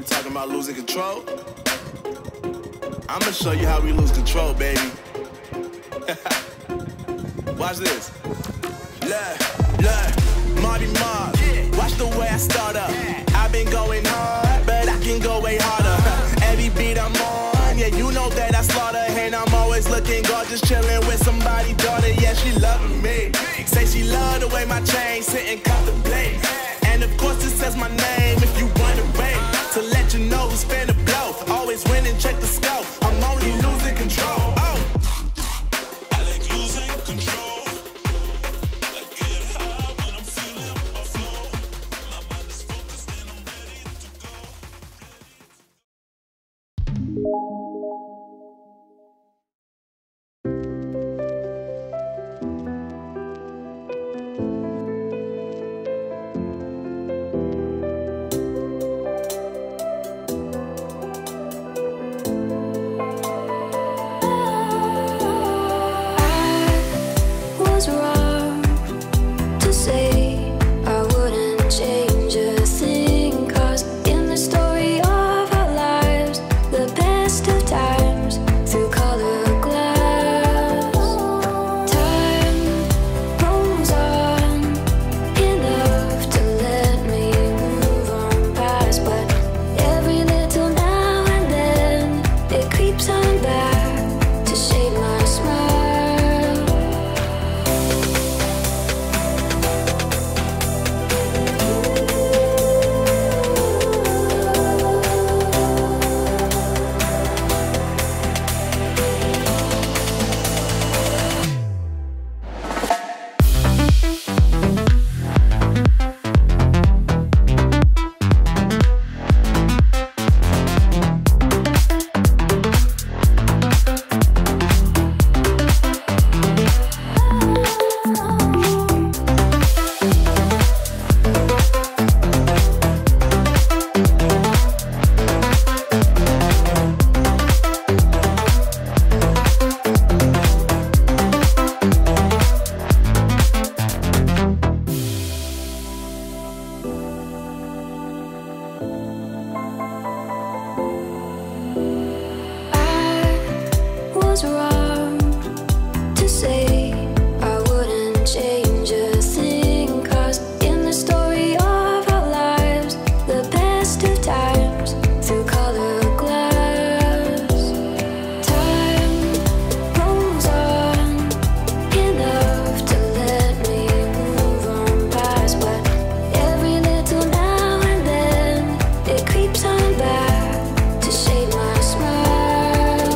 We talking about losing control? I'ma show you how we lose control, baby. Watch this. Look, look, Marty Mark. Watch the way I start up. I've been going hard, but I can go way harder. Every beat I'm on, yeah, you know that I slaughter. And I'm always looking gorgeous, chilling with somebody, daughter. Yeah, she loving me. Say she love the way my chain sitting contemplate. And of course it says my name if you wanna wait. To let you know who's finna blow. Always winning, check the scope. I'm only losing control. Keeps on back to shade my smile.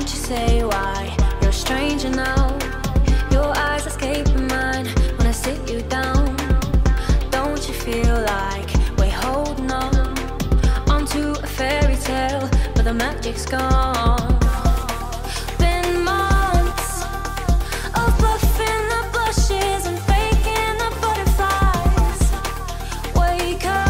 won't you say why? You're a stranger now. Your eyes escaping mine when I sit you down. Don't you feel like we're holding on onto a fairy tale, but the magic's gone? Been months of bluffing the blushes and faking the butterflies. Wake up.